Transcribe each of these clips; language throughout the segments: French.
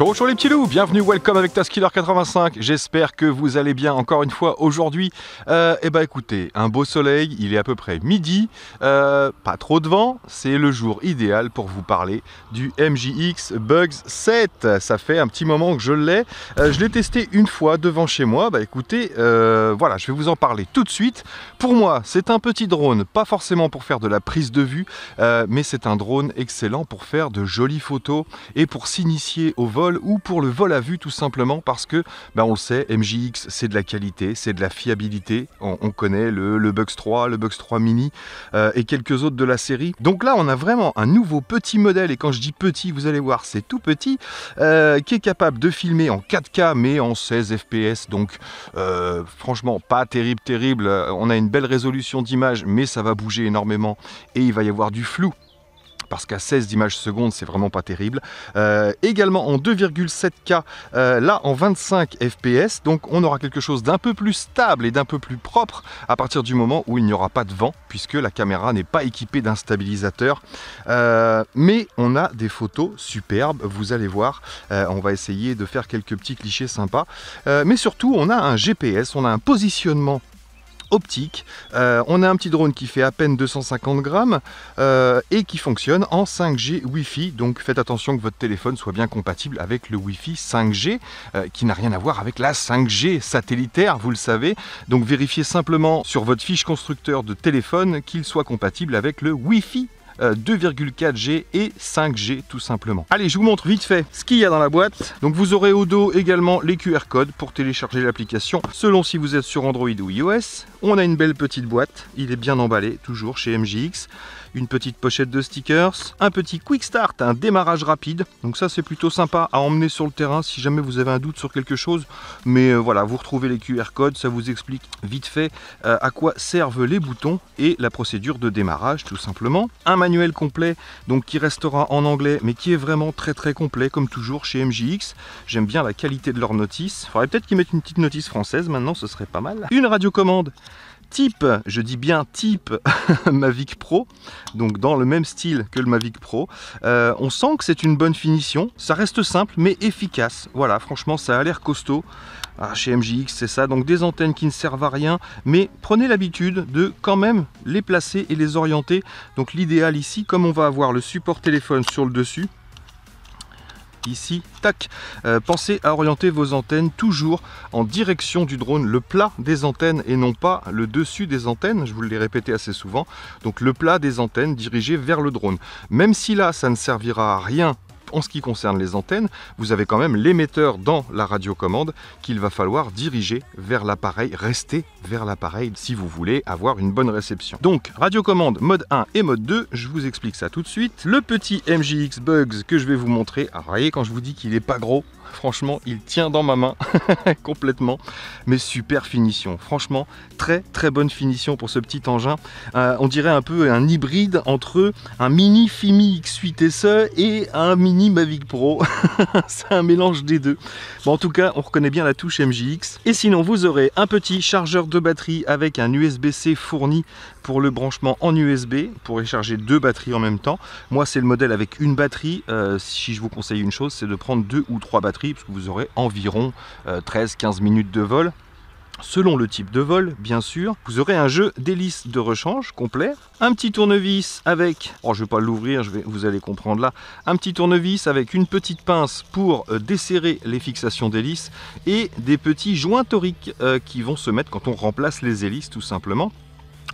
Bonjour les petits loups, bienvenue, welcome avec Tazkiller 85, j'espère que vous allez bien encore une fois aujourd'hui. Écoutez, un beau soleil, il est à peu près midi, pas trop de vent, c'est le jour idéal pour vous parler du MJX Bugs 7. Ça fait un petit moment que je l'ai, je l'ai testé une fois devant chez moi. Voilà, je vais vous en parler tout de suite. Pour moi, c'est un petit drone, pas forcément pour faire de la prise de vue, mais c'est un drone excellent pour faire de jolies photos et pour s'initier au vol ou pour le vol à vue tout simplement, parce que on le sait, MJX c'est de la qualité, c'est de la fiabilité, on connaît le Bugs 3, le Bugs 3 mini et quelques autres de la série. Donc là on a vraiment un nouveau petit modèle, et quand je dis petit vous allez voir c'est tout petit, qui est capable de filmer en 4K mais en 16 fps, donc franchement pas terrible. On a une belle résolution d'image mais ça va bouger énormément et il va y avoir du flou, parce qu'à 16 images secondes, c'est vraiment pas terrible. Également en 2,7K, là en 25 FPS, donc on aura quelque chose d'un peu plus stable et d'un peu plus propre à partir du moment où il n'y aura pas de vent, puisque la caméra n'est pas équipée d'un stabilisateur. Mais on a des photos superbes, vous allez voir. On va essayer de faire quelques petits clichés sympas. Mais surtout, on a un GPS, on a un positionnement optique, on a un petit drone qui fait à peine 250 grammes et qui fonctionne en 5G Wi-Fi, donc faites attention que votre téléphone soit bien compatible avec le Wi-Fi 5G, qui n'a rien à voir avec la 5G satellitaire, vous le savez, donc vérifiez simplement sur votre fiche constructeur de téléphone qu'il soit compatible avec le Wi-Fi 2,4G et 5G tout simplement. Allez, je vous montre vite fait ce qu'il y a dans la boîte. Donc vous aurez au dos également les QR codes pour télécharger l'application selon si vous êtes sur Android ou iOS. On a une belle petite boîte, il est bien emballé, toujours chez MJX. Une petite pochette de stickers, un petit quick start, un démarrage rapide. Donc ça c'est plutôt sympa à emmener sur le terrain si jamais vous avez un doute sur quelque chose. Mais voilà, vous retrouvez les QR codes, ça vous explique vite fait à quoi servent les boutons et la procédure de démarrage tout simplement. Un manuel complet, donc qui restera en anglais mais qui est vraiment très complet comme toujours chez MJX. J'aime bien la qualité de leur notice, faudrait peut-être qu'ils mettent une petite notice française maintenant, ce serait pas mal. Une radiocommande type, je dis bien type Mavic Pro, donc dans le même style que le Mavic Pro. On sent que c'est une bonne finition, ça reste simple mais efficace. Voilà, franchement ça a l'air costaud. Ah, chez MJX c'est ça, donc des antennes qui ne servent à rien, mais prenez l'habitude de quand même les placer et les orienter. Donc l'idéal ici, comme on va avoir le support téléphone sur le dessus, ici, tac, pensez à orienter vos antennes toujours en direction du drone, le plat des antennes et non pas le dessus des antennes, je vous l'ai répété assez souvent, donc le plat des antennes dirigé vers le drone. Même si là ça ne servira à rien en ce qui concerne les antennes, vous avez quand même l'émetteur dans la radiocommande qu'il va falloir diriger vers l'appareil, rester vers l'appareil si vous voulez avoir une bonne réception. Donc radiocommande mode 1 et mode 2, je vous explique ça tout de suite. Le petit MJX Bugs que je vais vous montrer, alors voyez quand je vous dis qu'il n'est pas gros, franchement il tient dans ma main complètement, mais super finition, franchement très bonne finition pour ce petit engin. On dirait un peu un hybride entre un mini FIMI X8S et un mini Mavic Pro c'est un mélange des deux, bon, en tout cas on reconnaît bien la touche MJX. Et sinon vous aurez un petit chargeur de batterie avec un USB-C fourni pour le branchement en USB pour recharger deux batteries en même temps. Moi c'est le modèle avec une batterie, si je vous conseille une chose c'est de prendre 2 ou 3 batteries, parce que vous aurez environ 13-15 minutes de vol, selon le type de vol bien sûr. Vous aurez un jeu d'hélice de rechange complet, un petit tournevis avec, oh je vais pas l'ouvrir, vous allez comprendre là, un petit tournevis avec une petite pince pour desserrer les fixations d'hélice et des petits joints toriques qui vont se mettre quand on remplace les hélices tout simplement.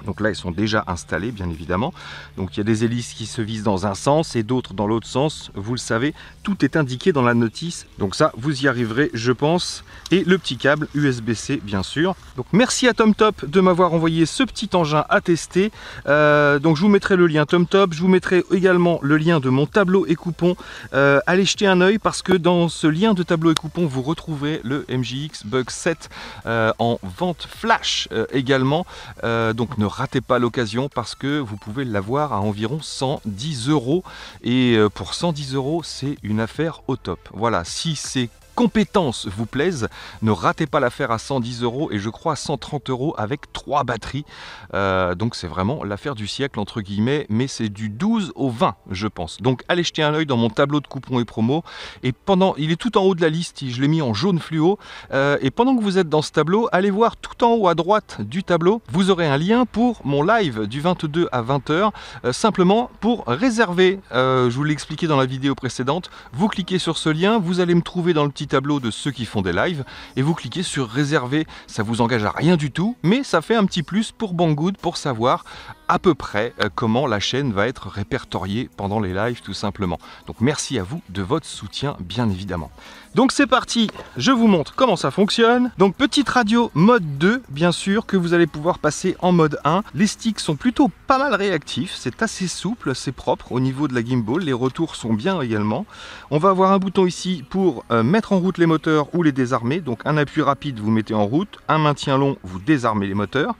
Donc là ils sont déjà installés bien évidemment, donc il y a des hélices qui se visent dans un sens et d'autres dans l'autre sens, vous le savez, tout est indiqué dans la notice, donc ça vous y arriverez je pense. Et le petit câble USB-C bien sûr. Donc merci à TomTop de m'avoir envoyé ce petit engin à tester, donc je vous mettrai le lien TomTop, je vous mettrai également le lien de mon tableau et coupon, allez jeter un oeil parce que dans ce lien de tableau et coupon vous retrouverez le MJX Bugs 7 en vente flash également, donc ne ratez pas l'occasion parce que vous pouvez l'avoir à environ 110 euros et pour 110 euros c'est une affaire au top. Voilà, si c'est compétences vous plaisent, ne ratez pas l'affaire à 110 € et je crois à 130 € avec 3 batteries. Donc c'est vraiment l'affaire du siècle entre guillemets, mais c'est du 12 au 20 je pense. Donc allez jeter un œil dans mon tableau de coupons et promos, et pendant, il est tout en haut de la liste, je l'ai mis en jaune fluo, et pendant que vous êtes dans ce tableau, allez voir tout en haut à droite du tableau, vous aurez un lien pour mon live du 22 à 20 h, simplement pour réserver. Je vous l'ai expliqué dans la vidéo précédente, vous cliquez sur ce lien, vous allez me trouver dans le petit tableau de ceux qui font des lives et vous cliquez sur réserver. Ça vous engage à rien du tout, mais ça fait un petit plus pour Banggood pour savoir à peu près comment la chaîne va être répertoriée pendant les lives, tout simplement. Donc merci à vous de votre soutien, bien évidemment. Donc c'est parti, je vous montre comment ça fonctionne. Donc petite radio mode 2, bien sûr, que vous allez pouvoir passer en mode 1. Les sticks sont plutôt pas mal réactifs, c'est assez souple, c'est propre au niveau de la gimbal, les retours sont bien également. On va avoir un bouton ici pour mettre en route les moteurs ou les désarmer. Donc un appui rapide, vous mettez en route, un maintien long, vous désarmez les moteurs.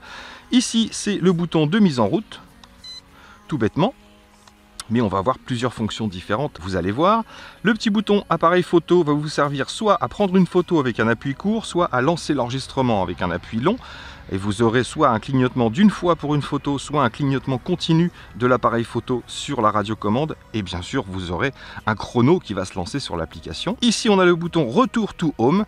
Ici, c'est le bouton de mise en route, tout bêtement, mais on va avoir plusieurs fonctions différentes, vous allez voir. Le petit bouton appareil photo va vous servir soit à prendre une photo avec un appui court, soit à lancer l'enregistrement avec un appui long. Et vous aurez soit un clignotement d'une fois pour une photo, soit un clignotement continu de l'appareil photo sur la radiocommande. Et bien sûr, vous aurez un chrono qui va se lancer sur l'application. Ici, on a le bouton Retour to Home.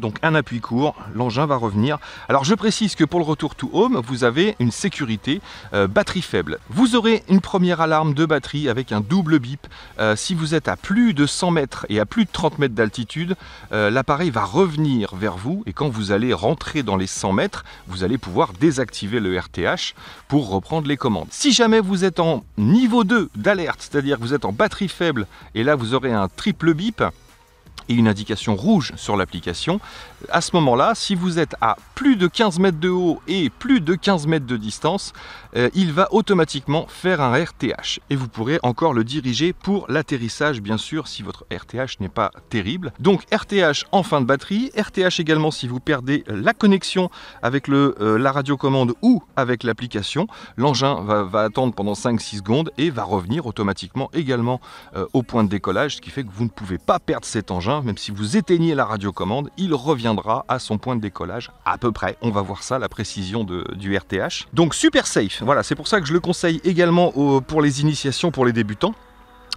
Donc un appui court, l'engin va revenir. Alors je précise que pour le retour to home, vous avez une sécurité batterie faible. Vous aurez une première alarme de batterie avec un double bip. Si vous êtes à plus de 100 mètres et à plus de 30 mètres d'altitude, l'appareil va revenir vers vous et quand vous allez rentrer dans les 100 mètres, vous allez pouvoir désactiver le RTH pour reprendre les commandes. Si jamais vous êtes en niveau 2 d'alerte, c'est-à-dire que vous êtes en batterie faible et là vous aurez un triple bip, et une indication rouge sur l'application. À ce moment-là, si vous êtes à plus de 15 mètres de haut et plus de 15 mètres de distance, il va automatiquement faire un RTH et vous pourrez encore le diriger pour l'atterrissage, bien sûr, si votre RTH n'est pas terrible. Donc RTH en fin de batterie, RTH également si vous perdez la connexion avec la radiocommande ou avec l'application. L'engin va attendre pendant 5-6 secondes et va revenir automatiquement également au point de décollage, ce qui fait que vous ne pouvez pas perdre cet engin. Même si vous éteignez la radiocommande, il reviendra à son point de décollage à peu près. On va voir ça, la précision du RTH. Donc super safe, voilà, c'est pour ça que je le conseille également pour les initiations, pour les débutants.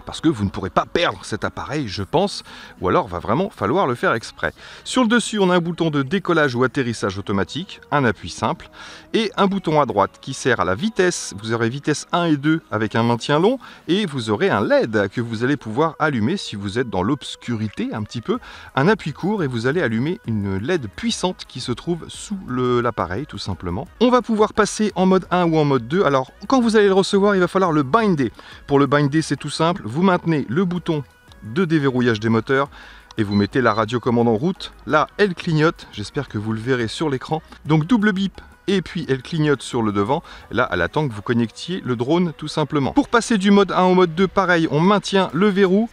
Parce que vous ne pourrez pas perdre cet appareil, je pense, ou alors va vraiment falloir le faire exprès. Sur le dessus, on a un bouton de décollage ou atterrissage automatique, un appui simple, et un bouton à droite qui sert à la vitesse. Vous aurez vitesse 1 et 2 avec un maintien long, et vous aurez un LED que vous allez pouvoir allumer si vous êtes dans l'obscurité un petit peu, un appui court, et vous allez allumer une LED puissante qui se trouve sous l'appareil, tout simplement. On va pouvoir passer en mode 1 ou en mode 2. Alors, quand vous allez le recevoir, il va falloir le binder. Pour le binder, c'est tout simple. Vous maintenez le bouton de déverrouillage des moteurs et vous mettez la radiocommande en route. Là, elle clignote. J'espère que vous le verrez sur l'écran. Donc double bip et puis elle clignote sur le devant. Là, elle attend que vous connectiez le drone tout simplement. Pour passer du mode 1 au mode 2, pareil, on maintient le verrou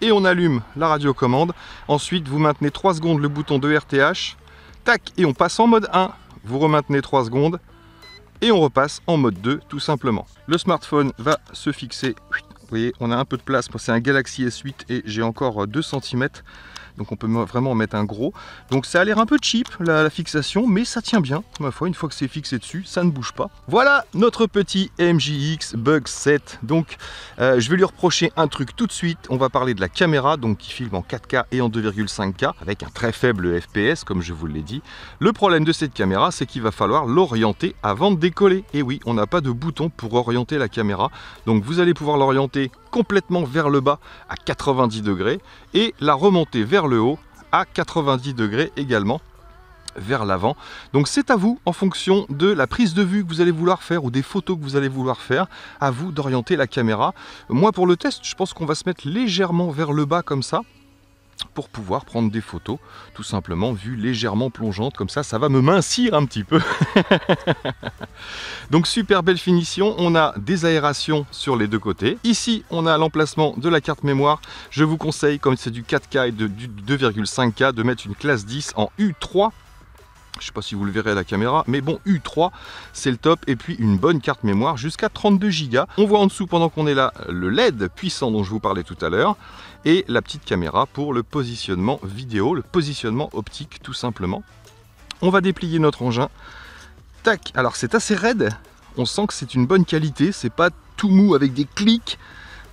et on allume la radiocommande. Ensuite, vous maintenez 3 secondes le bouton de RTH. Tac, et on passe en mode 1. Vous remaintenez 3 secondes et on repasse en mode 2 tout simplement. Le smartphone va se fixer. Vous voyez, on a un peu de place, c'est un Galaxy S8 et j'ai encore 2 cm, donc on peut vraiment mettre un gros. Donc ça a l'air un peu cheap, la fixation, mais ça tient bien, ma foi, une fois que c'est fixé dessus, ça ne bouge pas. Voilà notre petit MJX Bugs 7, donc je vais lui reprocher un truc tout de suite, on va parler de la caméra, donc qui filme en 4K et en 2,5K, avec un très faible FPS, comme je vous l'ai dit. Le problème de cette caméra, c'est qu'il va falloir l'orienter avant de décoller. Et oui, on n'a pas de bouton pour orienter la caméra, donc vous allez pouvoir l'orienter complètement vers le bas à 90 degrés et la remonter vers le haut à 90 degrés également vers l'avant. Donc c'est à vous, en fonction de la prise de vue que vous allez vouloir faire ou des photos que vous allez vouloir faire, à vous d'orienter la caméra. Moi pour le test, je pense qu'on va se mettre légèrement vers le bas comme ça pour pouvoir prendre des photos, tout simplement, vue légèrement plongeante, comme ça, ça va me mincir un petit peu. Donc super belle finition, on a des aérations sur les deux côtés. Ici, on a l'emplacement de la carte mémoire. Je vous conseille, comme c'est du 4K et du 2,5K, de mettre une classe 10 en U3. Je ne sais pas si vous le verrez à la caméra, mais bon, U3, c'est le top. Et puis, une bonne carte mémoire jusqu'à 32 Go. On voit en dessous, pendant qu'on est là, le LED puissant dont je vous parlais tout à l'heure. et la petite caméra pour le positionnement vidéo, le positionnement optique tout simplement. On va déplier notre engin. Tac, alors c'est assez raide, on sent que c'est une bonne qualité, c'est pas tout mou avec des clics,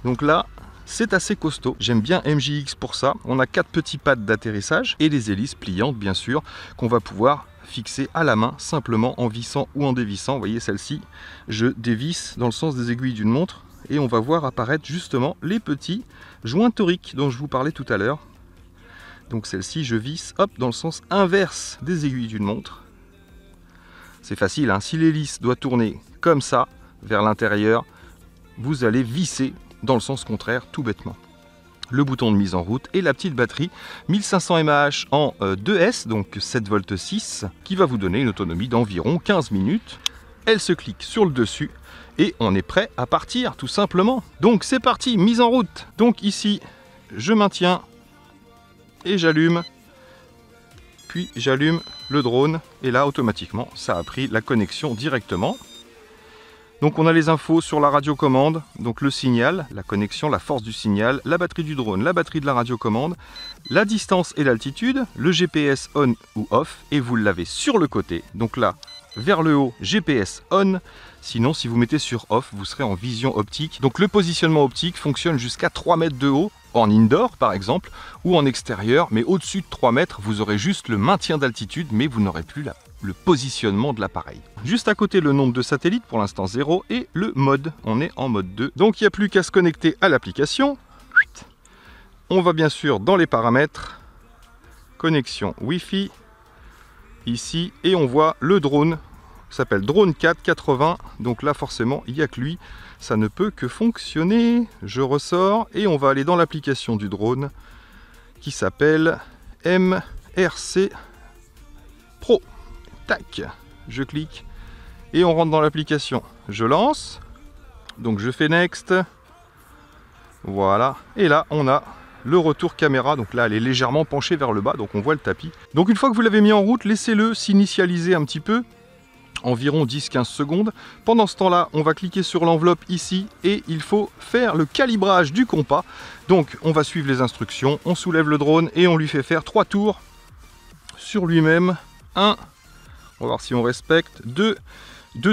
donc là c'est assez costaud. J'aime bien MJX pour ça. On a 4 petits pads d'atterrissage et des hélices pliantes bien sûr qu'on va pouvoir fixer à la main simplement en vissant ou en dévissant. Vous voyez celle-ci, je dévisse dans le sens des aiguilles d'une montre et on va voir apparaître justement les petits joints toriques dont je vous parlais tout à l'heure. Donc celle-ci, je visse hop dans le sens inverse des aiguilles d'une montre. C'est facile, hein. Si l'hélice doit tourner comme ça vers l'intérieur, vous allez visser dans le sens contraire tout bêtement. Le bouton de mise en route et la petite batterie 1500 mAh en 2S, donc 7,6 V, qui va vous donner une autonomie d'environ 15 minutes. Elle se clique sur le dessus et on est prêt à partir tout simplement. Donc c'est parti, mise en route. Donc ici, je maintiens et j'allume, puis j'allume le drone et là automatiquement ça a pris la connexion directement. Donc on a les infos sur la radiocommande, donc le signal, la connexion, la force du signal, la batterie du drone, la batterie de la radiocommande, la distance et l'altitude, le GPS on ou off, et vous l'avez sur le côté. Donc là, vers le haut, GPS on, sinon si vous mettez sur off, vous serez en vision optique. Donc le positionnement optique fonctionne jusqu'à 3 mètres de haut, en indoor par exemple, ou en extérieur, mais au-dessus de 3 mètres, vous aurez juste le maintien d'altitude, mais vous n'aurez plus le positionnement de l'appareil. Juste à côté, le nombre de satellites, pour l'instant 0, et le mode, on est en mode 2. Donc il n'y a plus qu'à se connecter à l'application. On va bien sûr dans les paramètres, connexion Wi-Fi, ici, et on voit le drone, qui s'appelle drone 480, donc là forcément il n'y a que lui, ça ne peut que fonctionner. Je ressors et on va aller dans l'application du drone qui s'appelle MRC Pro. Tac, je clique et on rentre dans l'application. Je lance, donc je fais next, voilà, et là on a le retour caméra, donc là elle est légèrement penchée vers le bas, donc on voit le tapis. Donc une fois que vous l'avez mis en route, laissez-le s'initialiser un petit peu, environ 10-15 secondes. Pendant ce temps-là, on va cliquer sur l'enveloppe ici et il faut faire le calibrage du compas. Donc on va suivre les instructions, on soulève le drone et on lui fait faire 3 tours sur lui-même. 1, on va voir si on respecte, 2,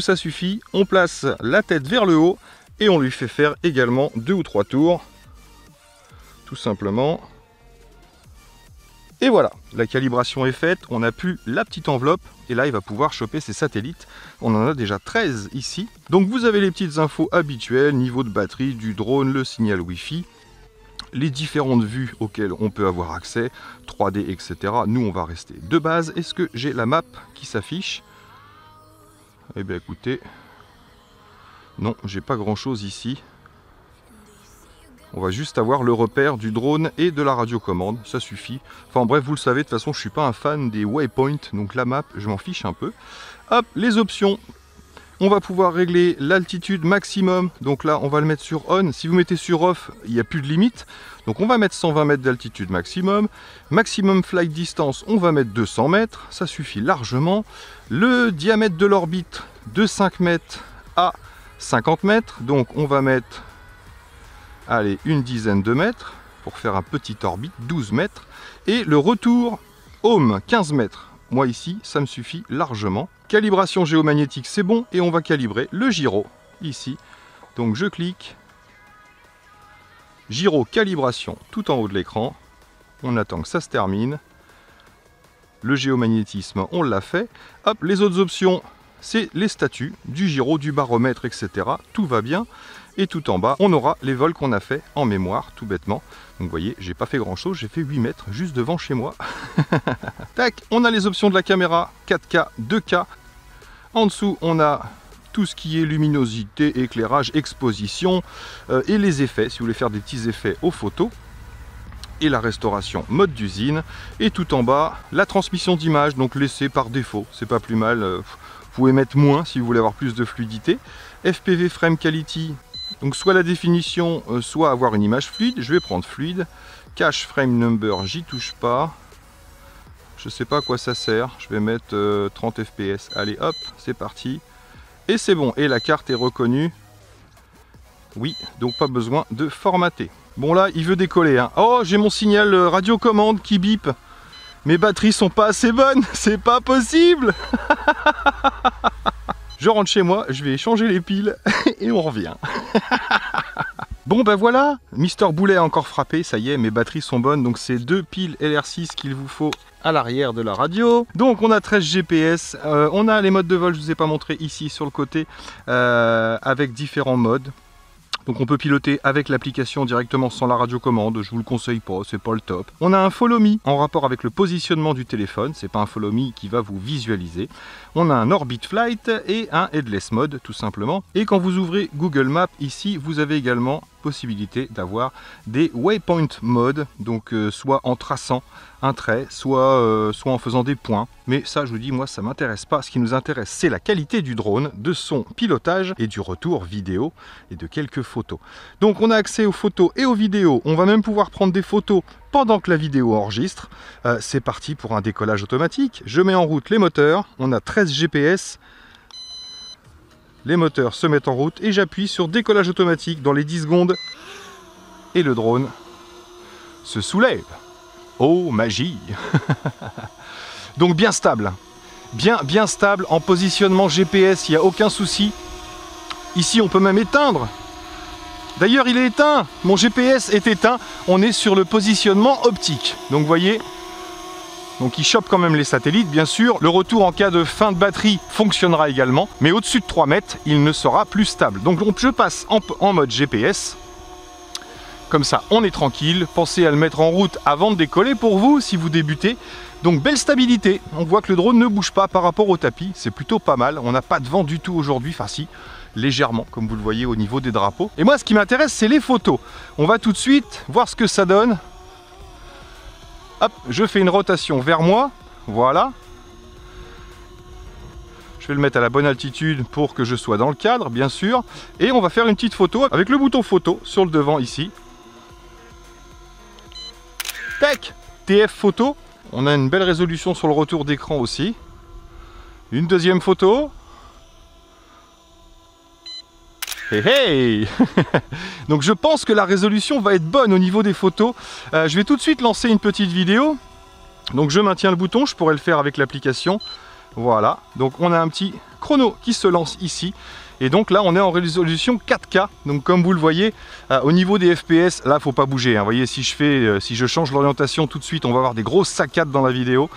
ça suffit. On place la tête vers le haut et on lui fait faire également 2 ou 3 tours, tout simplement. Et voilà, la calibration est faite, on a pu la petite enveloppe, et là il va pouvoir choper ses satellites. On en a déjà 13 ici. Donc vous avez les petites infos habituelles, niveau de batterie, du drone, le signal Wi-Fi, les différentes vues auxquelles on peut avoir accès, 3D, etc. Nous on va rester de base. Est-ce que j'ai la map qui s'affiche? Eh bien écoutez, non, j'ai pas grand-chose ici. On va juste avoir le repère du drone et de la radiocommande, ça suffit. Enfin bref, vous le savez, de toute façon, je suis pas un fan des waypoints, donc la map, je m'en fiche un peu. Hop, les options. On va pouvoir régler l'altitude maximum, donc là, on va le mettre sur on. Si vous mettez sur off, il n'y a plus de limite. Donc on va mettre 120 mètres d'altitude maximum. Maximum flight distance, on va mettre 200 mètres, ça suffit largement. Le diamètre de l'orbite, de 5 mètres à 50 mètres, donc on va mettre... Allez, une dizaine de mètres pour faire un petit orbite, 12 mètres. Et le retour home, 15 mètres. Moi ici, ça me suffit largement. Calibration géomagnétique, c'est bon. Et on va calibrer le gyro ici. Donc je clique. Gyro, calibration, tout en haut de l'écran. On attend que ça se termine. Le géomagnétisme, on l'a fait. Hop, les autres options, c'est les statuts du gyro, du baromètre, etc. Tout va bien. Et tout en bas, on aura les vols qu'on a fait en mémoire, tout bêtement. Donc vous voyez, j'ai pas fait grand chose, j'ai fait 8 mètres juste devant chez moi. Tac, on a les options de la caméra, 4K, 2K. En dessous, on a tout ce qui est luminosité, éclairage, exposition et les effets, si vous voulez faire des petits effets aux photos. Et la restauration mode d'usine. Et tout en bas, la transmission d'image, donc laissée par défaut, c'est pas plus mal. Vous pouvez mettre moins si vous voulez avoir plus de fluidité. FPV Frame Quality, donc soit la définition, soit avoir une image fluide. Je vais prendre fluide. Cache frame number, j'y touche pas. Je sais pas à quoi ça sert. Je vais mettre 30 fps. Allez hop, c'est parti. Et c'est bon. Et la carte est reconnue. Oui, donc pas besoin de formater. Bon là, il veut décoller. Hein. Oh, j'ai mon signal radiocommande qui bip. Mes batteries sont pas assez bonnes. C'est pas possible. Je rentre chez moi, je vais changer les piles et on revient. Bon ben voilà, Mister Boulet a encore frappé, ça y est, mes batteries sont bonnes, donc c'est 2 piles LR6 qu'il vous faut à l'arrière de la radio. Donc on a 13 GPS, on a les modes de vol, je ne vous ai pas montré ici sur le côté, avec différents modes. Donc on peut piloter avec l'application directement sans la radiocommande, je vous le conseille pas, c'est pas le top. On a un follow me en rapport avec le positionnement du téléphone, c'est pas un follow me qui va vous visualiser. On a un orbit flight et un headless mode tout simplement. Et quand vous ouvrez Google Maps ici, vous avez également possibilité d'avoir des waypoint mode, donc soit en traçant un trait, soit en faisant des points. Mais ça, je vous dis, moi, ça m'intéresse pas. Ce qui nous intéresse, c'est la qualité du drone, de son pilotage et du retour vidéo et de quelques photos. Donc, on a accès aux photos et aux vidéos. On va même pouvoir prendre des photos pendant que la vidéo enregistre. C'est parti pour un décollage automatique. Je mets en route les moteurs. On a 13 GPS. Les moteurs se mettent en route et j'appuie sur décollage automatique dans les 10 secondes. Et le drone se soulève. Oh, magie. Donc bien stable. Bien stable en positionnement GPS, il n'y a aucun souci. Ici, on peut même éteindre. D'ailleurs, il est éteint. Mon GPS est éteint. On est sur le positionnement optique. Donc, vous voyez... Donc il chope quand même les satellites, bien sûr. Le retour en cas de fin de batterie fonctionnera également. Mais au-dessus de 3 mètres, il ne sera plus stable. Donc je passe en mode GPS. Comme ça, on est tranquille. Pensez à le mettre en route avant de décoller pour vous, si vous débutez. Donc belle stabilité. On voit que le drone ne bouge pas par rapport au tapis. C'est plutôt pas mal. On n'a pas de vent du tout aujourd'hui. Enfin si, légèrement, comme vous le voyez au niveau des drapeaux. Et moi, ce qui m'intéresse, c'est les photos. On va tout de suite voir ce que ça donne. Hop, je fais une rotation vers moi, voilà. Je vais le mettre à la bonne altitude pour que je sois dans le cadre, bien sûr. Et on va faire une petite photo avec le bouton photo sur le devant ici. Tac, TF photo. On a une belle résolution sur le retour d'écran aussi. Une deuxième photo. Hey, hey. Donc je pense que la résolution va être bonne au niveau des photos. Je vais tout de suite lancer une petite vidéo. Donc je maintiens le bouton, je pourrais le faire avec l'application. Voilà, donc on a un petit chrono qui se lance ici. Et donc là, on est en résolution 4K. Donc comme vous le voyez, au niveau des FPS, là, faut pas bouger. Vous voyez, si je change l'orientation tout de suite, on va avoir des grosses saccades dans la vidéo.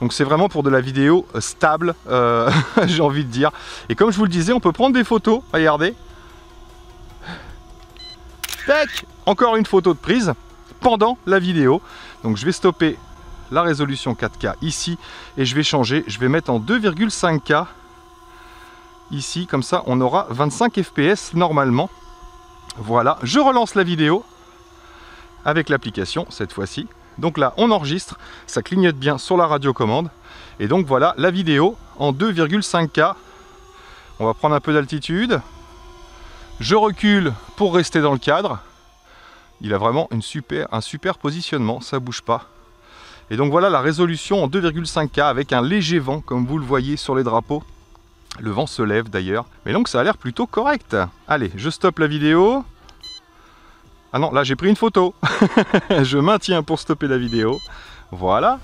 Donc c'est vraiment pour de la vidéo stable, j'ai envie de dire. Et comme je vous le disais, on peut prendre des photos, regardez. Tac, encore une photo de prise pendant la vidéo. Donc je vais stopper la résolution 4K ici et je vais changer. Je vais mettre en 2,5K ici, comme ça on aura 25 FPS normalement. Voilà, je relance la vidéo avec l'application cette fois-ci. Donc là on enregistre, ça clignote bien sur la radiocommande. Et donc voilà la vidéo en 2,5K. On va prendre un peu d'altitude. Je recule pour rester dans le cadre. Il a vraiment un super positionnement, ça bouge pas. Et donc voilà la résolution en 2,5K avec un léger vent, comme vous le voyez sur les drapeaux. Le vent se lève d'ailleurs. Mais donc ça a l'air plutôt correct. Allez, je stoppe la vidéo. Ah non, là j'ai pris une photo. Je maintiens pour stopper la vidéo. Voilà.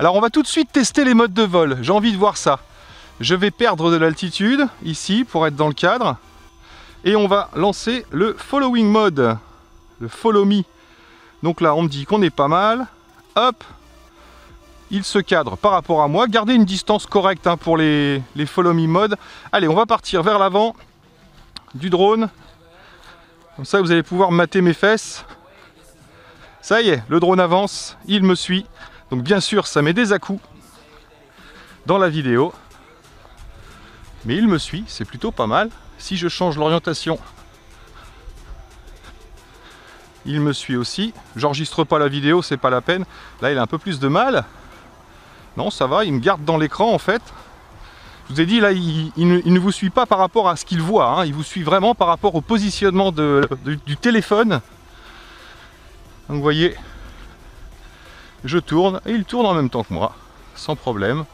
Alors on va tout de suite tester les modes de vol. J'ai envie de voir ça. Je vais perdre de l'altitude ici pour être dans le cadre et on va lancer le following mode, le follow me. Donc là on me dit qu'on est pas mal, hop, il se cadre par rapport à moi. Gardez une distance correcte hein, pour les follow me mode. Allez, on va partir vers l'avant du drone, comme ça vous allez pouvoir mater mes fesses. Ça y est, le drone avance, il me suit. Donc bien sûr ça met des à-coups dans la vidéo. Mais il me suit, c'est plutôt pas mal. Si je change l'orientation, il me suit aussi. J'enregistre pas la vidéo, c'est pas la peine. Là, il a un peu plus de mal. Non, ça va, il me garde dans l'écran en fait. Je vous ai dit, là, il ne vous suit pas par rapport à ce qu'il voit. Hein. Il vous suit vraiment par rapport au positionnement du téléphone. Donc vous voyez, je tourne et il tourne en même temps que moi, sans problème.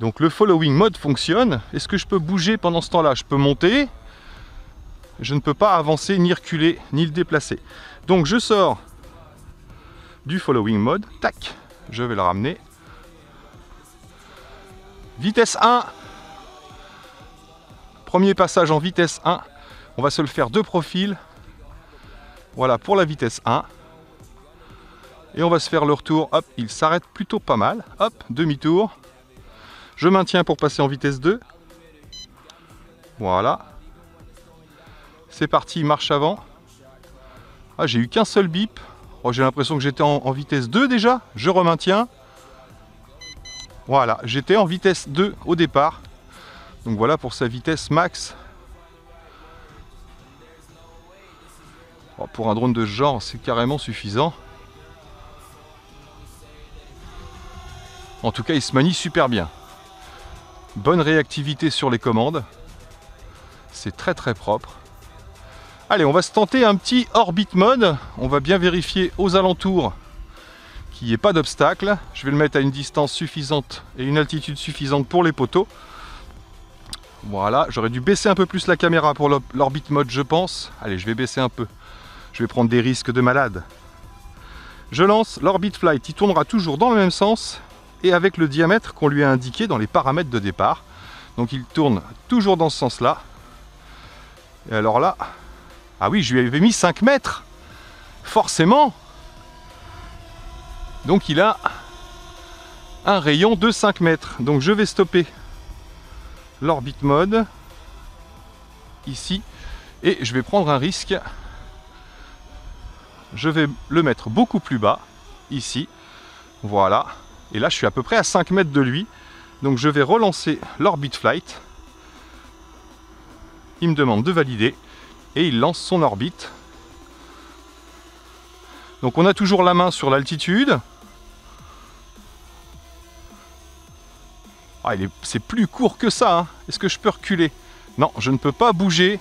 Donc le following mode fonctionne. Est-ce que je peux bouger pendant ce temps-là? Je peux monter, je ne peux pas avancer, ni reculer, ni le déplacer. Donc je sors du following mode, tac, je vais le ramener. Vitesse 1, premier passage en vitesse 1, on va se le faire de profil, voilà pour la vitesse 1. Et on va se faire le retour, hop, il s'arrête plutôt pas mal, hop, demi-tour. Je maintiens pour passer en vitesse 2. Voilà. C'est parti, marche avant. Ah, j'ai eu qu'un seul bip. Oh, j'ai l'impression que j'étais en vitesse 2 déjà. Je remaintiens. Voilà, j'étais en vitesse 2 au départ. Donc voilà pour sa vitesse max. Oh, pour un drone de ce genre, c'est carrément suffisant. En tout cas, il se manie super bien. Bonne réactivité sur les commandes. C'est très très propre. Allez, on va se tenter un petit orbit mode. On va bien vérifier aux alentours qu'il n'y ait pas d'obstacle. Je vais le mettre à une distance suffisante et une altitude suffisante pour les poteaux. Voilà, j'aurais dû baisser un peu plus la caméra pour l'orbit mode, je pense. Allez, je vais baisser un peu. Je vais prendre des risques de malade. Je lance l'orbit flight. Il tournera toujours dans le même sens. Et avec le diamètre qu'on lui a indiqué dans les paramètres de départ. Donc il tourne toujours dans ce sens-là. Et alors là, ah oui, je lui avais mis 5 mètres, forcément. Donc il a un rayon de 5 mètres. Donc je vais stopper l'orbit mode, ici, et je vais prendre un risque. Je vais le mettre beaucoup plus bas, ici, voilà. Et là, je suis à peu près à 5 mètres de lui. Donc, je vais relancer l'orbit flight. Il me demande de valider. Et il lance son orbite. Donc, on a toujours la main sur l'altitude. Ah, c'est plus court que ça, hein. Est-ce que je peux reculer? Non, je ne peux pas bouger.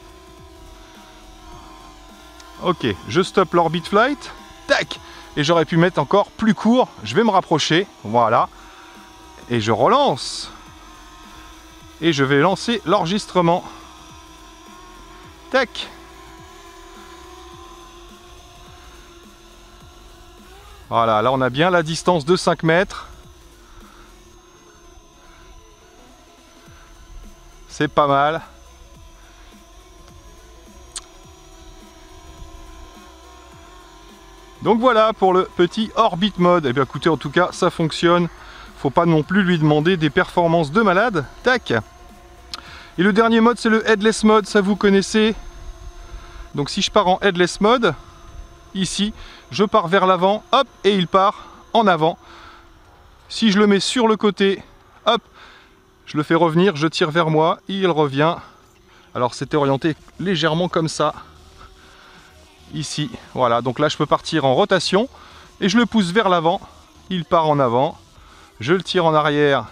Ok, je stoppe l'orbit flight. Tac! Et j'aurais pu mettre encore plus court. Je vais me rapprocher, voilà, et je relance, et je vais lancer l'enregistrement. Tac. Voilà, là on a bien la distance de 5 mètres. C'est pas mal. Donc voilà pour le petit orbit mode. Et bien écoutez, en tout cas ça fonctionne. Faut pas non plus lui demander des performances de malade. Tac. Et le dernier mode, c'est le headless mode, ça vous connaissez. Donc si je pars en headless mode, ici, je pars vers l'avant, hop, et il part en avant. Si je le mets sur le côté, hop, je le fais revenir, je tire vers moi, il revient. Alors c'était orienté légèrement comme ça. Ici, voilà, donc là je peux partir en rotation et je le pousse vers l'avant, il part en avant, je le tire en arrière,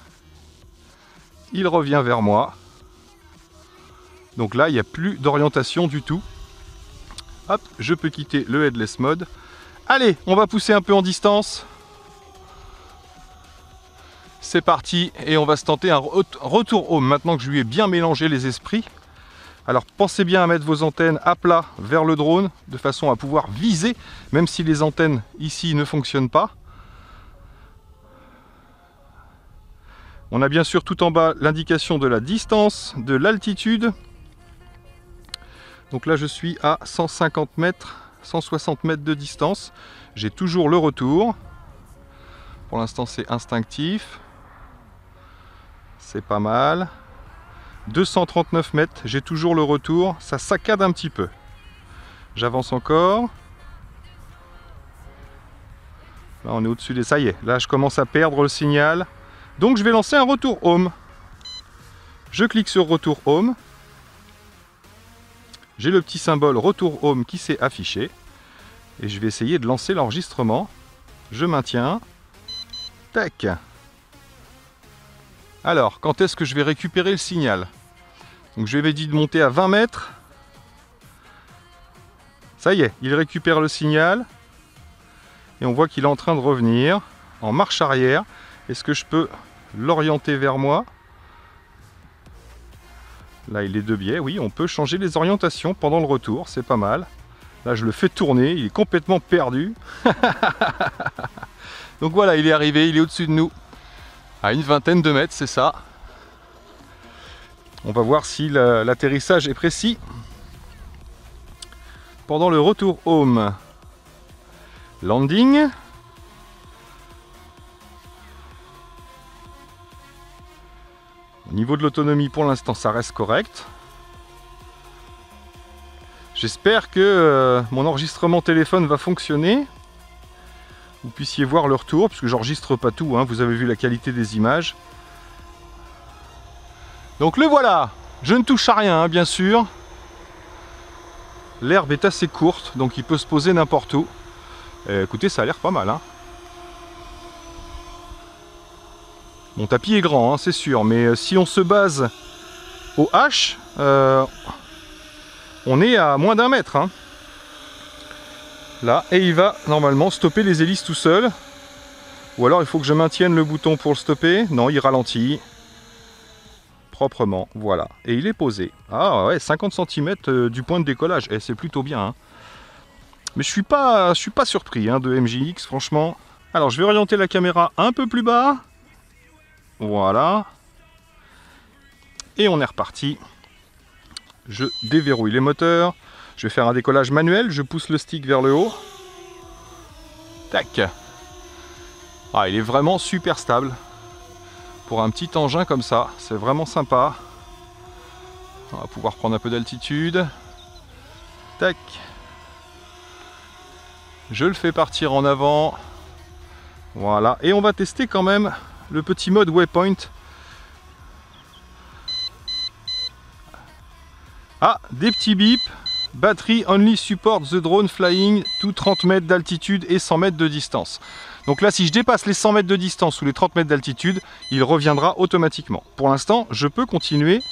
il revient vers moi. Donc là il n'y a plus d'orientation du tout. Hop, je peux quitter le headless mode. Allez, on va pousser un peu en distance. C'est parti, et on va se tenter un retour home maintenant que je lui ai bien mélangé les esprits. Alors pensez bien à mettre vos antennes à plat vers le drone, de façon à pouvoir viser, même si les antennes ici ne fonctionnent pas. On a bien sûr tout en bas l'indication de la distance, de l'altitude. Donc là je suis à 150 mètres, 160 mètres de distance. J'ai toujours le retour. Pour l'instant c'est instinctif. C'est pas mal. 239 mètres, j'ai toujours le retour, ça saccade un petit peu. J'avance encore. Là, on est au-dessus des... Ça y est, là, je commence à perdre le signal. Donc, je vais lancer un retour home. Je clique sur retour home. J'ai le petit symbole retour home qui s'est affiché. Et je vais essayer de lancer l'enregistrement. Je maintiens. Tac. Alors, quand est-ce que je vais récupérer le signal? Donc je lui avais dit de monter à 20 mètres. Ça y est, il récupère le signal. Et on voit qu'il est en train de revenir en marche arrière. Est-ce que je peux l'orienter vers moi? Là il est de biais, oui, on peut changer les orientations pendant le retour, c'est pas mal. Là je le fais tourner, il est complètement perdu. Donc voilà, il est arrivé, il est au-dessus de nous. À une vingtaine de mètres, c'est ça. On va voir si l'atterrissage est précis. Pendant le retour home. Landing. Au niveau de l'autonomie, pour l'instant, ça reste correct. J'espère que mon enregistrement téléphone va fonctionner. Vous puissiez voir le retour, puisque j'enregistre pas tout, hein, vous avez vu la qualité des images. Donc le voilà. Je ne touche à rien, hein, bien sûr. L'herbe est assez courte, donc il peut se poser n'importe où. Et, écoutez, ça a l'air pas mal, hein. Mon tapis est grand, hein, c'est sûr, mais si on se base au H, on est à moins d'un mètre. Hein. Là, et il va normalement stopper les hélices tout seul. Ou alors il faut que je maintienne le bouton pour le stopper. Non, il ralentit proprement, voilà. Et il est posé. Ah ouais, 50 cm du point de décollage, et c'est plutôt bien. Hein. Mais je suis pas surpris, hein, de MJX, franchement. Alors je vais orienter la caméra un peu plus bas. Voilà. Et on est reparti. Je déverrouille les moteurs. Je vais faire un décollage manuel. Je pousse le stick vers le haut. Tac. Ah, il est vraiment super stable. Pour un petit engin comme ça, c'est vraiment sympa. On va pouvoir prendre un peu d'altitude. Tac. Je le fais partir en avant. Voilà. Et on va tester quand même le petit mode waypoint. Ah, des petits bips. Batterie only support the drone flying to 30 mètres d'altitude et 100 mètres de distance. Donc là, si je dépasse les 100 mètres de distance ou les 30 mètres d'altitude, il reviendra automatiquement. Pour l'instant, je peux continuer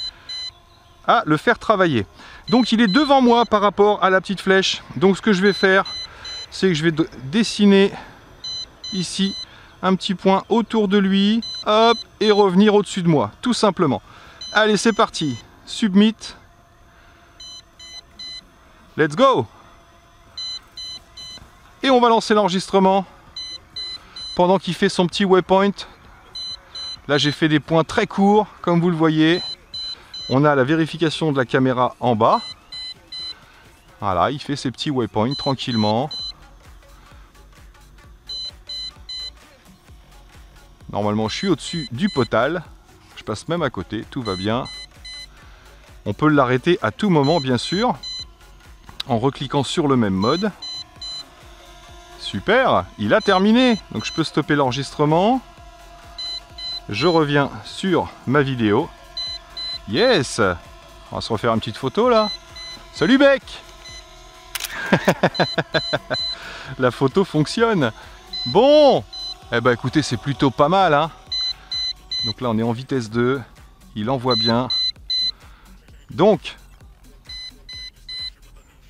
à le faire travailler. Donc il est devant moi par rapport à la petite flèche. Donc ce que je vais faire, c'est que je vais dessiner ici un petit point autour de lui, hop, et revenir au-dessus de moi, tout simplement. Allez, c'est parti. Submit. Let's go. Et on va lancer l'enregistrement pendant qu'il fait son petit waypoint. Là, j'ai fait des points très courts, comme vous le voyez. On a la vérification de la caméra en bas. Voilà, il fait ses petits waypoints tranquillement. Normalement, je suis au-dessus du potal. Je passe même à côté, tout va bien. On peut l'arrêter à tout moment, bien sûr, en recliquant sur le même mode. Super, il a terminé. Donc, je peux stopper l'enregistrement. Je reviens sur ma vidéo. Yes! On va se refaire une petite photo, là. Salut, Bec! La photo fonctionne. Bon! Eh ben écoutez, c'est plutôt pas mal, hein. Donc là, on est en vitesse 2. Il envoie bien. Donc,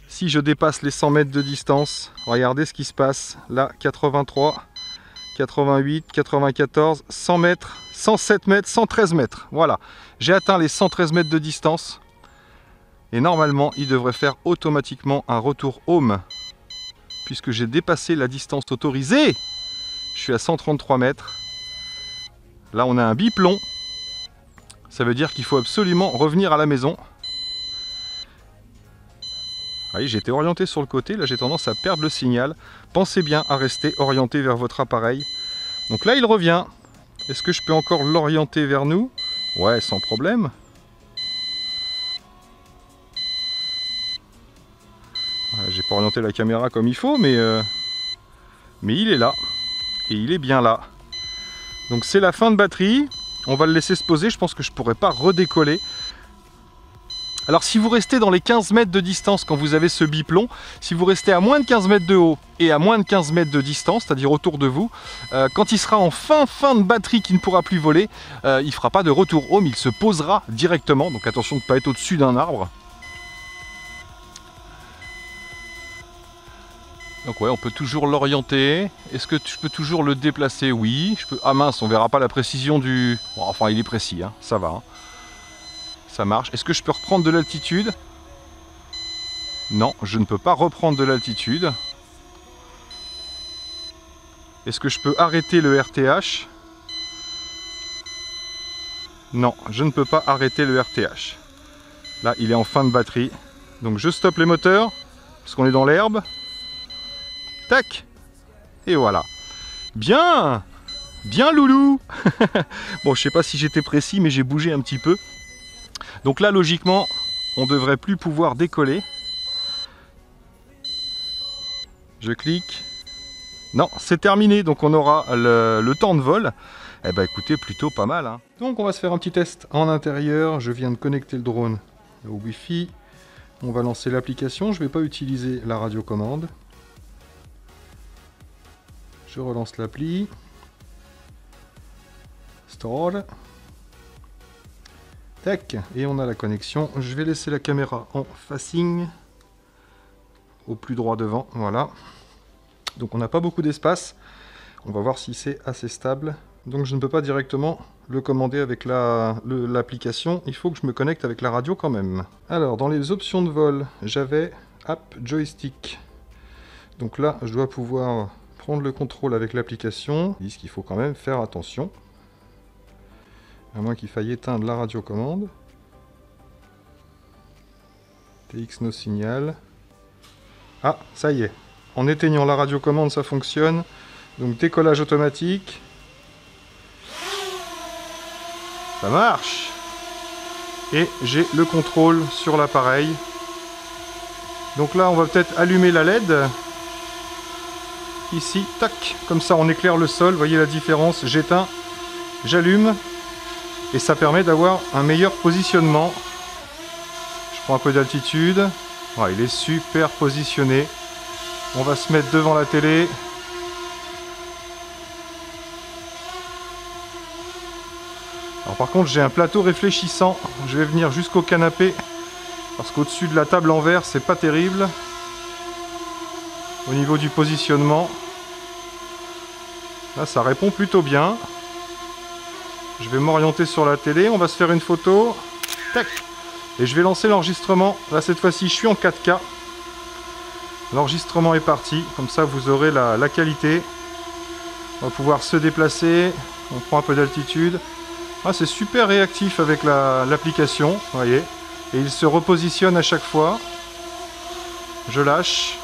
si je dépasse les 100 mètres de distance, regardez ce qui se passe. Là, 83, 88, 94, 100 mètres, 107 mètres, 113 mètres. Voilà, j'ai atteint les 113 mètres de distance. Et normalement, il devrait faire automatiquement un retour home, puisque j'ai dépassé la distance autorisée. Je suis à 133 mètres. Là, on a un bip long. Ça veut dire qu'il faut absolument revenir à la maison. Voyez, j'étais orienté sur le côté. Là, j'ai tendance à perdre le signal. Pensez bien à rester orienté vers votre appareil. Donc là, il revient. Est-ce que je peux encore l'orienter vers nous? Ouais, sans problème. Ouais, j'ai pas orienté la caméra comme il faut, mais il est là. Et il est bien là. Donc c'est la fin de batterie. On va le laisser se poser. Je pense que je ne pourrai pas redécoller. Alors si vous restez dans les 15 mètres de distance quand vous avez ce biplon, si vous restez à moins de 15 mètres de haut et à moins de 15 mètres de distance, c'est-à-dire autour de vous, quand il sera en fin de batterie qui ne pourra plus voler, il ne fera pas de retour home, il se posera directement. Donc attention de ne pas être au-dessus d'un arbre. Donc ouais, on peut toujours l'orienter. Est-ce que je peux toujours le déplacer? Oui, je peux. Ah mince, on verra pas la précision du... Bon, enfin, il est précis, hein, ça va. Hein. ça marche. Est-ce que je peux reprendre de l'altitude? Non, je ne peux pas reprendre de l'altitude. Est-ce que je peux arrêter le RTH? Non, je ne peux pas arrêter le RTH. Là, il est en fin de batterie. Donc je stoppe les moteurs, parce qu'on est dans l'herbe. Tac! Et voilà. Bien! Bien loulou. Bon, je sais pas si j'étais précis, mais j'ai bougé un petit peu. Donc là, logiquement, on devrait plus pouvoir décoller. Je clique. Non, c'est terminé, donc on aura le temps de vol. Eh ben écoutez, plutôt pas mal, hein. Donc on va se faire un petit test en intérieur. Je viens de connecter le drone au Wi-Fi. On va lancer l'application. Je ne vais pas utiliser la radiocommande. Je relance l'appli. Store. Tac, et on a la connexion. Je vais laisser la caméra en facing. Au plus droit devant, voilà. Donc on n'a pas beaucoup d'espace. On va voir si c'est assez stable. Donc je ne peux pas directement le commander avec l'application. Il faut que je me connecte avec la radio quand même. Alors dans les options de vol, j'avais App Joystick. Donc là, je dois pouvoir prendre le contrôle avec l'application. Ils disent qu'il faut quand même faire attention. À moins qu'il faille éteindre la radiocommande. TX no signal. Ah, ça y est. En éteignant la radiocommande, ça fonctionne. Donc décollage automatique. Ça marche. Et j'ai le contrôle sur l'appareil. Donc là, on va peut-être allumer la LED. Ici, tac. Comme ça, on éclaire le sol. Voyez la différence. J'éteins, j'allume. Et ça permet d'avoir un meilleur positionnement. Je prends un peu d'altitude. Ouais, il est super positionné. On va se mettre devant la télé. Alors par contre, j'ai un plateau réfléchissant. Je vais venir jusqu'au canapé. Parce qu'au-dessus de la table en verre, c'est pas terrible. Au niveau du positionnement. Là, ça répond plutôt bien. Je vais m'orienter sur la télé. On va se faire une photo. Tac! Et je vais lancer l'enregistrement. Là, cette fois-ci, je suis en 4K. L'enregistrement est parti. Comme ça, vous aurez la qualité. On va pouvoir se déplacer. On prend un peu d'altitude. Ah, c'est super réactif avec l'application. Vous voyez. Et il se repositionne à chaque fois. Je lâche.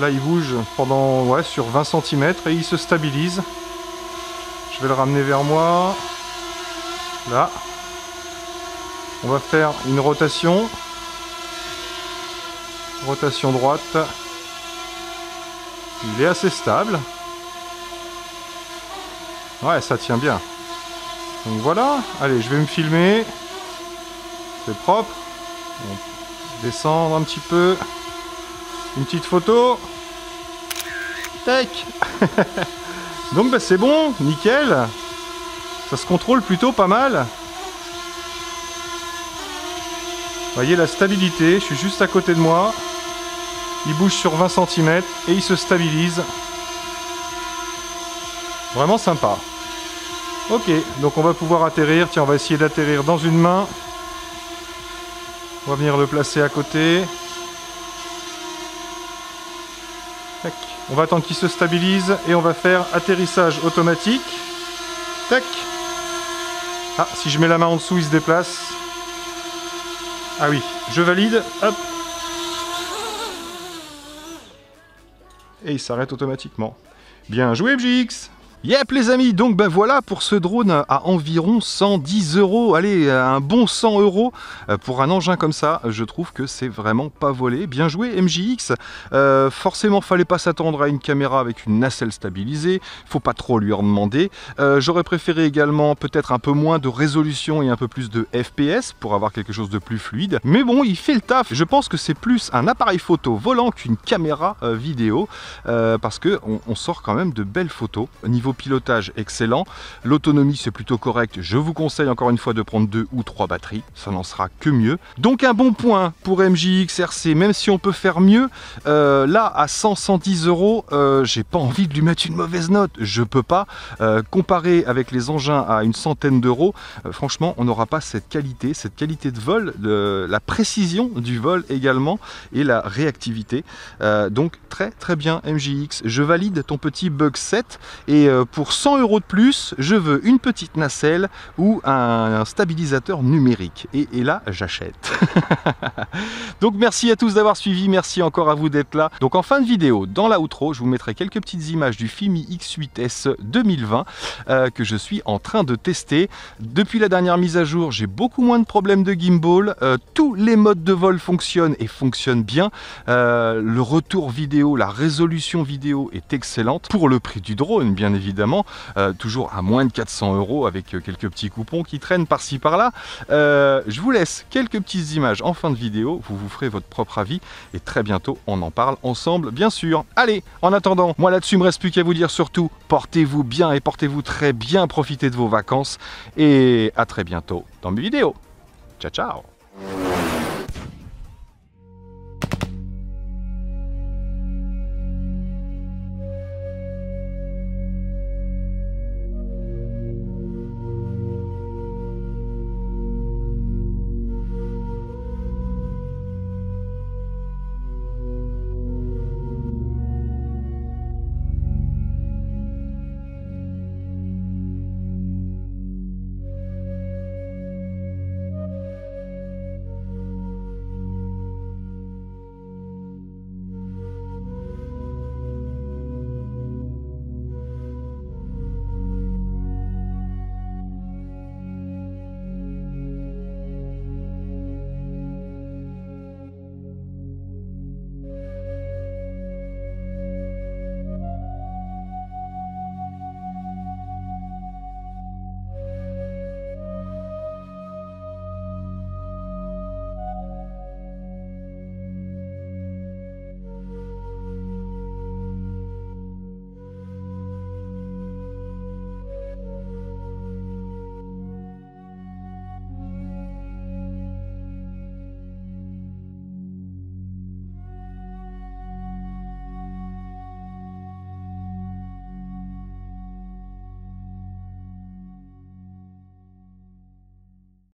Là, il bouge pendant sur 20 cm. Et il se stabilise. Je vais le ramener vers moi. Là. On va faire une rotation. Rotation droite. Il est assez stable. Ouais, ça tient bien. Donc voilà. Allez, je vais me filmer. C'est propre. On descendre un petit peu. Une petite photo. Tac. Donc bah, c'est bon. Nickel. Ça se contrôle plutôt pas mal. Vous voyez la stabilité, je suis juste à côté de moi, il bouge sur 20 cm et il se stabilise. Vraiment sympa. Ok, donc on va pouvoir atterrir, tiens on va essayer d'atterrir dans une main. On va venir le placer à côté. Tac. On va attendre qu'il se stabilise et on va faire atterrissage automatique. Tac. Ah, si je mets la main en dessous, il se déplace. Ah oui, je valide, hop. Et il s'arrête automatiquement. Bien joué MJX! Yep les amis, donc ben voilà pour ce drone à environ 110 €, allez un bon 100 € pour un engin comme ça, je trouve que c'est vraiment pas volé. Bien joué MJX, forcément fallait pas s'attendre à une caméra avec une nacelle stabilisée, faut pas trop lui en demander. J'aurais préféré également peut-être un peu moins de résolution et un peu plus de FPS pour avoir quelque chose de plus fluide, mais bon il fait le taf. Je pense que c'est plus un appareil photo volant qu'une caméra vidéo parce que on sort quand même de belles photos. Niveau niveau pilotage excellent, l'autonomie c'est plutôt correct, je vous conseille encore une fois de prendre 2 ou 3 batteries, ça n'en sera que mieux. Donc un bon point pour MJXRC, même si on peut faire mieux, là à 100-110 euros, j'ai pas envie de lui mettre une mauvaise note, je peux pas, comparé avec les engins à une centaine d'euros, franchement on n'aura pas cette qualité de vol, la précision du vol également et la réactivité, donc très bien MJX, je valide ton petit Bugs 7 et pour 100 euros de plus, je veux une petite nacelle ou un stabilisateur numérique et là j'achète. Donc merci à tous d'avoir suivi, merci encore à vous d'être là. Donc en fin de vidéo, dans la outro, je vous mettrai quelques petites images du FIMI X8S 2020 que je suis en train de tester. Depuis la dernière mise à jour, j'ai beaucoup moins de problèmes de gimbal, tous les modes de vol fonctionnent et fonctionnent bien, le retour vidéo, la résolution vidéo est excellente, pour le prix du drone bien évidemment, toujours à moins de 400 euros, avec quelques petits coupons qui traînent par-ci par-là. Je vous laisse quelques petites images en fin de vidéo, vous vous ferez votre propre avis et très bientôt on en parle ensemble bien sûr. Allez, en attendant, moi là-dessus il me reste plus qu'à vous dire surtout, portez-vous bien et portez-vous très bien, profitez de vos vacances et à très bientôt dans mes vidéos. Ciao ciao.